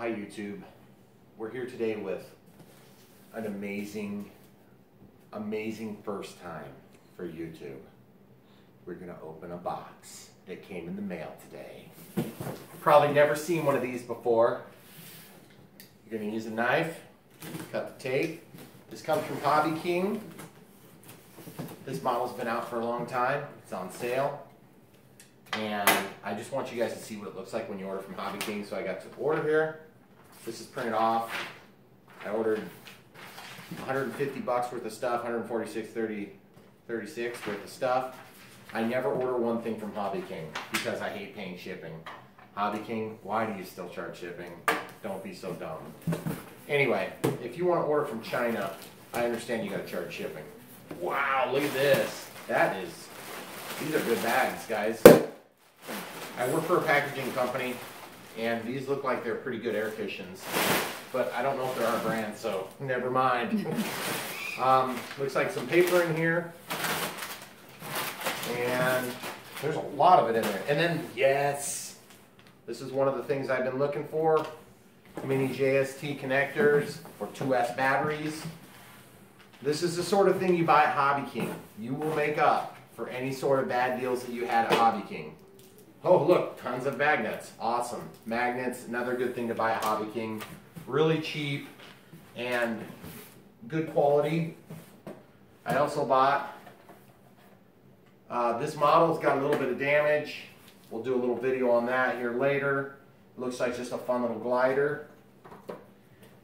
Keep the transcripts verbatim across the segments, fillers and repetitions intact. Hi YouTube, we're here today with an amazing, amazing first time for YouTube. We're gonna open a box that came in the mail today. Probably never seen one of these before. You're gonna use a knife, cut the tape. This comes from Hobby King. This model's been out for a long time, it's on sale. And I just want you guys to see what it looks like when you order from Hobby King. So I got to order here. This is printed off. I ordered one hundred fifty bucks worth of stuff, one forty-six thirty-six worth of stuff. I never order one thing from Hobby King because I hate paying shipping. Hobby King, why do you still charge shipping? Don't be so dumb. Anyway, if you want to order from China, I understand you got to charge shipping. Wow, look at this. That is, these are good bags, guys. I work for a packaging company, and these look like they're pretty good air cushions, but I don't know if they're our brand, so never mind. um, looks like some paper in here, and there's a lot of it in there. And then, yes, this is one of the things I've been looking for, mini J S T connectors or two S batteries. This is the sort of thing you buy at Hobby King. You will make up for any sort of bad deals that you had at Hobby King. Oh, look, tons of magnets. Awesome. Magnets, another good thing to buy at Hobby King. Really cheap and good quality. I also bought, uh, this model's got a little bit of damage. We'll do a little video on that here later. It looks like just a fun little glider.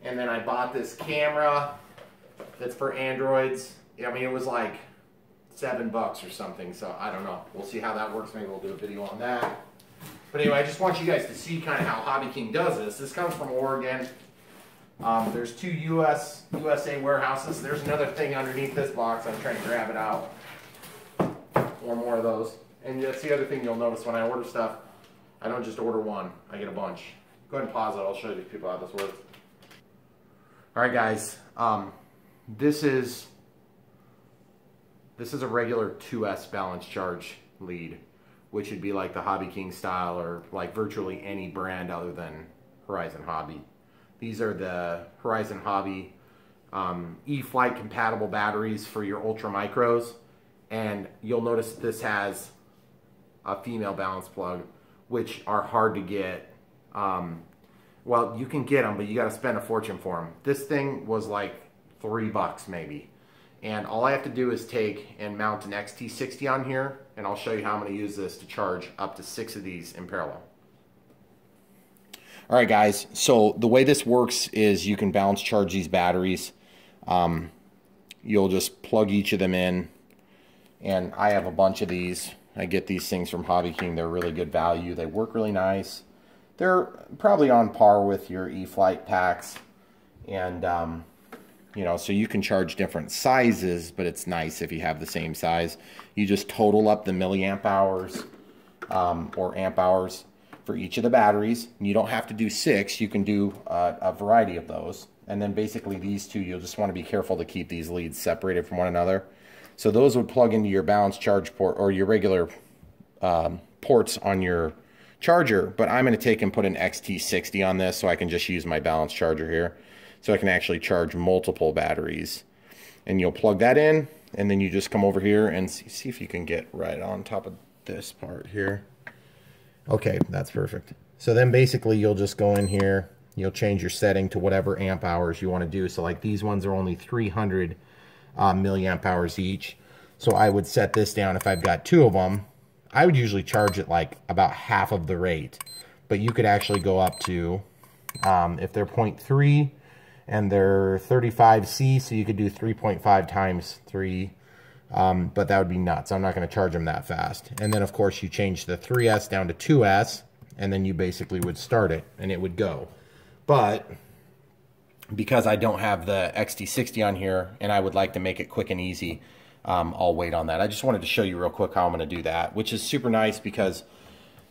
And then I bought this camera that's for Androids. I mean, it was like seven bucks or something, so I don't know. We'll see how that works. Maybe we'll do a video on that. But anyway, I just want you guys to see kind of how Hobby King does this. This comes from Oregon. Um, there's two U S U S A warehouses. There's another thing underneath this box. I'm trying to grab it out. One more of those. And that's the other thing you'll notice when I order stuff. I don't just order one. I get a bunch. Go ahead and pause it. I'll show you people how this works. All right, guys. Um, this is... This is a regular two S balance charge lead, which would be like the Hobby King style or like virtually any brand other than Horizon Hobby. These are the Horizon Hobby um, E-Flight compatible batteries for your ultra micros. And you'll notice this has a female balance plug, which are hard to get. Um, well, you can get them, but you gotta spend a fortune for them. This thing was like three bucks maybe. And all I have to do is take and mount an X T sixty on here, and I'll show you how I'm going to use this to charge up to six of these in parallel. All right, guys. So the way this works is you can balance charge these batteries. Um, you'll just plug each of them in, and I have a bunch of these. I get these things from Hobby King. They're really good value. They work really nice. They're probably on par with your E-Flight packs, and... Um, You know, so you can charge different sizes, but it's nice if you have the same size. You just total up the milliamp hours um, or amp hours for each of the batteries. You don't have to do six. You can do uh, a variety of those. And then basically these two, you'll just want to be careful to keep these leads separated from one another. So those would plug into your balanced charge port or your regular um, ports on your charger. But I'm going to take and put an X T sixty on this so I can just use my balanced charger here. So I can actually charge multiple batteries. And you'll plug that in, and then you just come over here and see, see if you can get right on top of this part here. Okay, that's perfect. So then basically you'll just go in here, you'll change your setting to whatever amp hours you want to do. So like these ones are only three hundred uh, milliamp hours each. So I would set this down if I've got two of them. I would usually charge it like about half of the rate. But you could actually go up to, um, if they're zero point three... and they're thirty-five C, so you could do three point five times three, um, but that would be nuts. I'm not going to charge them that fast. And then, of course, you change the three S down to two S, and then you basically would start it, and it would go. But because I don't have the X T sixty on here, and I would like to make it quick and easy, um, I'll wait on that. I just wanted to show you real quick how I'm going to do that, which is super nice because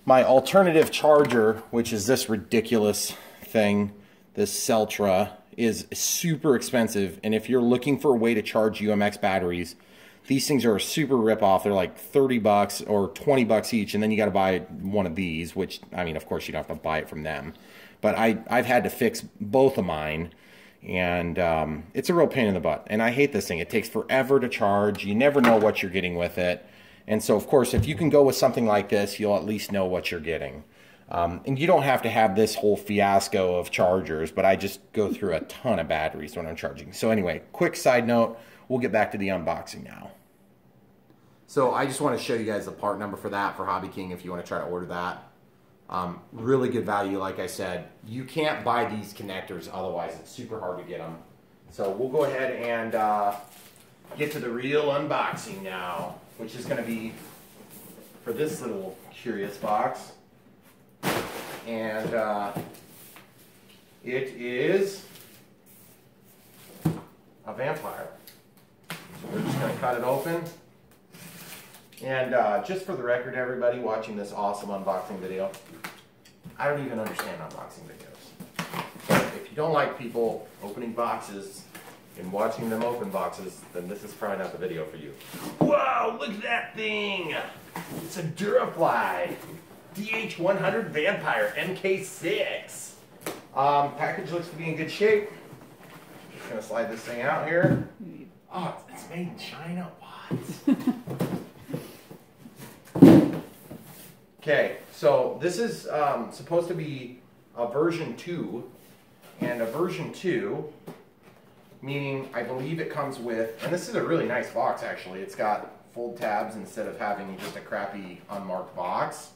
my alternative charger, which is this ridiculous thing, this Celtra, is super expensive, and if you're looking for a way to charge U M X batteries, these things are a super rip-off. They're like thirty bucks or twenty bucks each, and then you got to buy one of these, which, I mean, of course you don't have to buy it from them, But I, I've had to fix both of mine, and um, it's a real pain in the butt. And I hate this thing. It takes forever to charge. You never know what you're getting with it. And so, of course, if you can go with something like this, you'll at least know what you're getting. Um, and you don't have to have this whole fiasco of chargers, but I just go through a ton of batteries when I'm charging. So anyway, quick side note, we'll get back to the unboxing now. So I just want to show you guys the part number for that, for Hobby King, if you want to try to order that. Um, really good value, like I said. You can't buy these connectors otherwise. It's super hard to get them. So we'll go ahead and uh, get to the real unboxing now, which is going to be for this little curious box. And uh, it is a Vampire. So we're just going to cut it open. And uh, just for the record, everybody watching this awesome unboxing video, I don't even understand unboxing videos. But if you don't like people opening boxes and watching them open boxes, then this is probably not the video for you. Wow, look at that thing! It's a Durafly D H one hundred Vampire M K six. Um, package looks to be in good shape. Just gonna slide this thing out here. Oh, it's made in China. What? Okay, so this is um, supposed to be a version two, and a version two, meaning I believe it comes with, and this is a really nice box actually, it's got fold tabs instead of having just a crappy unmarked box.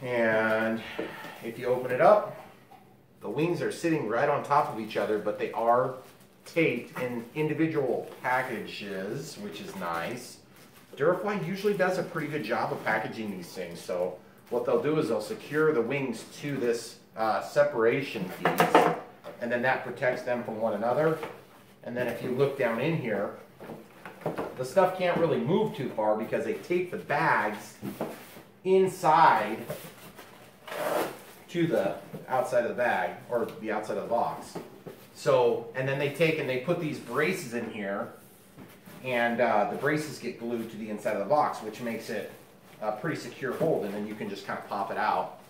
And if you open it up, the wings are sitting right on top of each other, but they are taped in individual packages, which is nice. Durafly usually does a pretty good job of packaging these things, so what they'll do is they'll secure the wings to this uh, separation piece, and then that protects them from one another. And then if you look down in here, the stuff can't really move too far because they tape the bags inside to the outside of the bag, or the outside of the box. So, and then they take and they put these braces in here, and uh, the braces get glued to the inside of the box, which makes it a pretty secure hold, and then you can just kind of pop it out.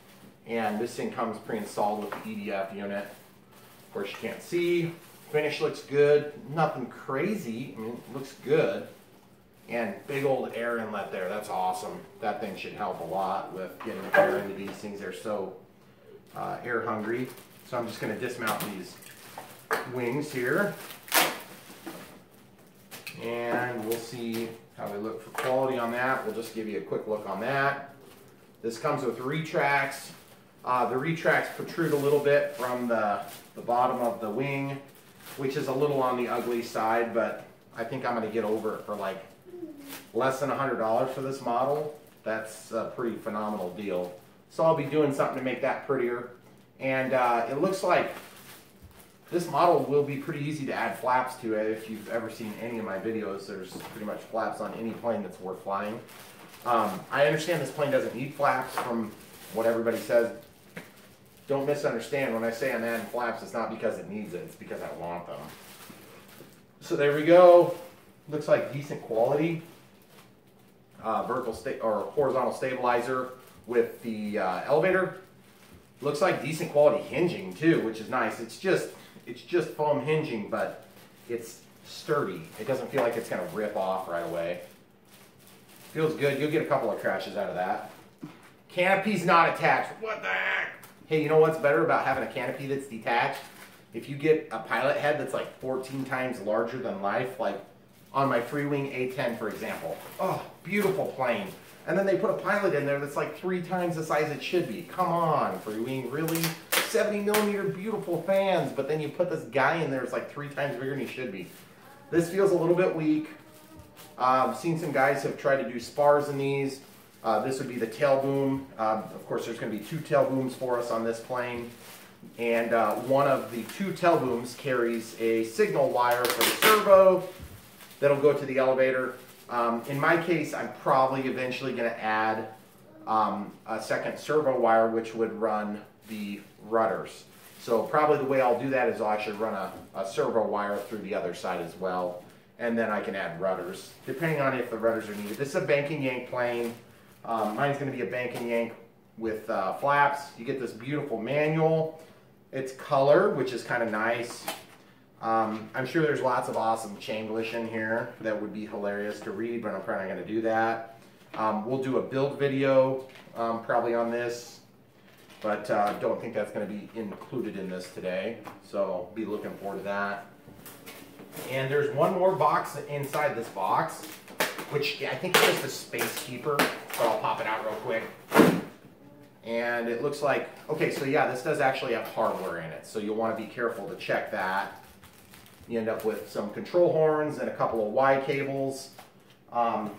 And this thing comes pre-installed with the E D F unit. Of course, you can't see. Finish looks good. Nothing crazy. I mean, it looks good. And big old air inlet there. That's awesome. That thing should help a lot with getting air into these things. They're so uh, air hungry. So I'm just going to dismount these wings here. And we'll see how we look for quality on that. We'll just give you a quick look on that. This comes with retracts. Uh, the retracts protrude a little bit from the, the bottom of the wing, which is a little on the ugly side, but I think I'm going to get over it for like less than one hundred dollars for this model. That's a pretty phenomenal deal. So I'll be doing something to make that prettier. And uh, it looks like this model will be pretty easy to add flaps to it. If you've ever seen any of my videos, there's pretty much flaps on any plane that's worth flying. Um, I understand this plane doesn't need flaps from what everybody says. Don't misunderstand. When I say I'm adding flaps, it's not because it needs it. It's because I want them. So there we go. Looks like decent quality. Uh, vertical sta- or horizontal stabilizer with the uh, elevator. Looks like decent quality hinging too, which is nice. It's just... It's just foam hinging, but it's sturdy. It doesn't feel like it's going to rip off right away. Feels good. You'll get a couple of crashes out of that. Canopy's not attached. What the heck? Hey, you know what's better about having a canopy that's detached? If you get a pilot head that's like fourteen times larger than life, like on my Freewing A ten, for example. Oh, beautiful plane. And then they put a pilot in there that's like three times the size it should be. Come on, Freewing, really? seventy millimeter beautiful fans, but then you put this guy in there, it's like three times bigger than he should be. This feels a little bit weak. Uh, I've seen some guys have tried to do spars in these. Uh, this would be the tail boom. Uh, of course, there's going to be two tail booms for us on this plane. And uh, one of the two tail booms carries a signal wire for the servo that'll go to the elevator. Um, in my case, I'm probably eventually going to add um, a second servo wire, which would run the rudders. So probably the way I'll do that is I'll actually run a, a servo wire through the other side as well, and then I can add rudders, depending on if the rudders are needed. This is a bank and yank plane. Um, mine's going to be a bank and yank with uh, flaps. You get this beautiful manual. It's colored, which is kind of nice. Um, I'm sure there's lots of awesome Changlish in here that would be hilarious to read, but I'm probably not going to do that. Um, we'll do a build video um, probably on this, but I uh, don't think that's going to be included in this today, so be looking forward to that. And there's one more box inside this box, which I think is just a Space Keeper, so I'll pop it out real quick. And it looks like, okay, so yeah, this does actually have hardware in it, so you'll want to be careful to check that. You end up with some control horns and a couple of Y cables. Um,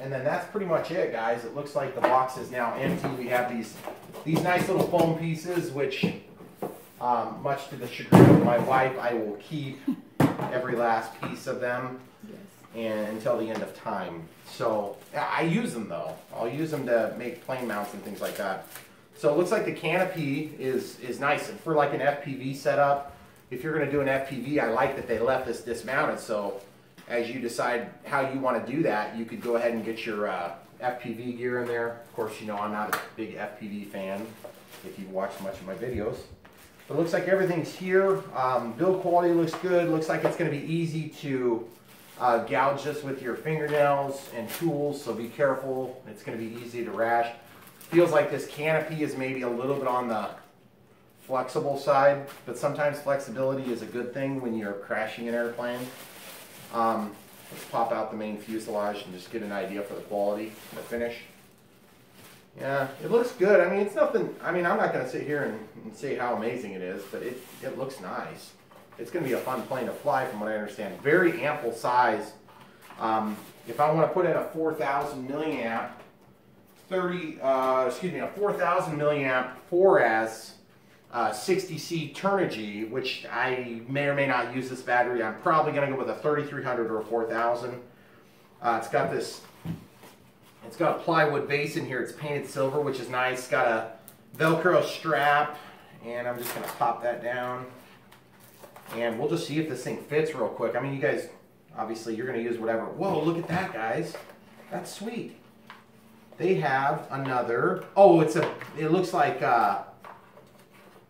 and then that's pretty much it, guys. It looks like the box is now empty. We have these, these nice little foam pieces, which um, much to the chagrin of my wife, I will keep every last piece of them. Yes. And until the end of time. So I use them though. I'll use them to make plane mounts and things like that. So it looks like the canopy is, is nice. And for like an F P V setup, if you're going to do an F P V, I like that they left this dismounted, so as you decide how you want to do that, you could go ahead and get your uh, F P V gear in there. Of course, you know I'm not a big F P V fan, if you've watched much of my videos. But it looks like everything's here. Um, build quality looks good. Looks like it's going to be easy to uh, gouge this with your fingernails and tools, so be careful. It's going to be easy to rash. Feels like this canopy is maybe a little bit on the flexible side, but sometimes flexibility is a good thing when you're crashing an airplane. Um, let's pop out the main fuselage and just get an idea for the quality and the finish. Yeah, it looks good. I mean, it's nothing, I mean, I'm not going to sit here and, and say how amazing it is, but it, it looks nice. It's going to be a fun plane to fly from what I understand. Very ample size. Um, if I want to put in a four thousand milliamp, thirty, uh, excuse me, a four thousand milliamp four S, Uh, sixty C Turnigy, which I may or may not use this battery. I'm probably going to go with a thirty-three hundred or a four thousand. Uh, it's got this, it's got a plywood base in here. It's painted silver, which is nice. It's got a Velcro strap, and I'm just going to pop that down. And we'll just see if this thing fits real quick. I mean, you guys, obviously, you're going to use whatever. Whoa, look at that, guys. That's sweet. They have another, oh, it's a, it looks like, uh,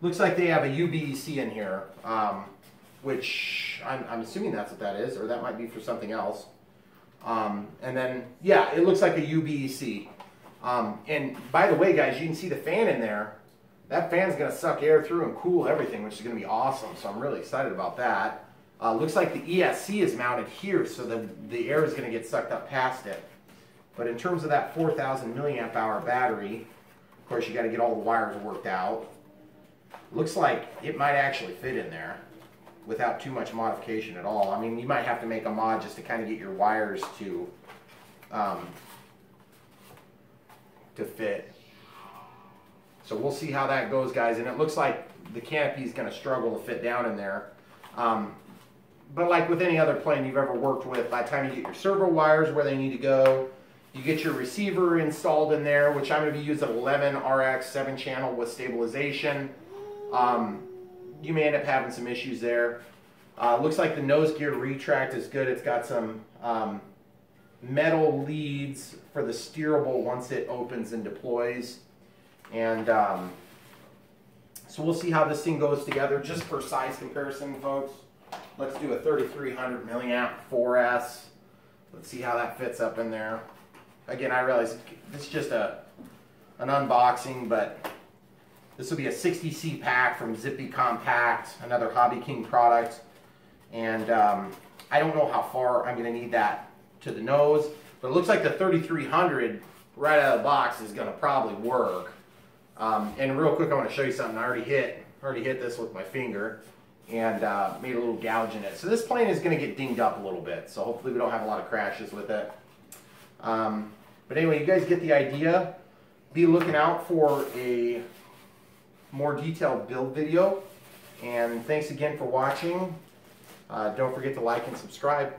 looks like they have a U B E C in here, um, which I'm, I'm assuming that's what that is, or that might be for something else. Um, and then, yeah, it looks like a U B E C. Um, and by the way, guys, you can see the fan in there. That fan's going to suck air through and cool everything, which is going to be awesome, so I'm really excited about that. Uh, looks like the E S C is mounted here, so the, the air is going to get sucked up past it. But in terms of that four thousand milliamp hour battery, of course, you got to get all the wires worked out. Looks like it might actually fit in there without too much modification at all. I mean, you might have to make a mod just to kind of get your wires to um, to fit. So we'll see how that goes, guys. And it looks like the canopy is going to struggle to fit down in there. Um, but like with any other plane you've ever worked with, by the time you get your servo wires where they need to go, you get your receiver installed in there, which I'm going to be using a Lemon R X seven channel with stabilization. Um, you may end up having some issues there. Uh, looks like the nose gear retract is good. It's got some um, metal leads for the steerable once it opens and deploys. And um, so we'll see how this thing goes together. Just for size comparison, folks, let's do a thirty-three hundred milliamp four S. Let's see how that fits up in there. Again, I realize this is just a an unboxing, but this will be a sixty C pack from Zippy Compact, another Hobby King product. And um, I don't know how far I'm going to need that to the nose, but it looks like the thirty-three hundred right out of the box is going to probably work. Um, and real quick, I want to show you something. I already hit, already hit this with my finger and uh, made a little gouge in it. So this plane is going to get dinged up a little bit, so hopefully we don't have a lot of crashes with it. Um, but anyway, you guys get the idea. Be looking out for a more detailed build video, and thanks again for watching. Uh, don't forget to like and subscribe.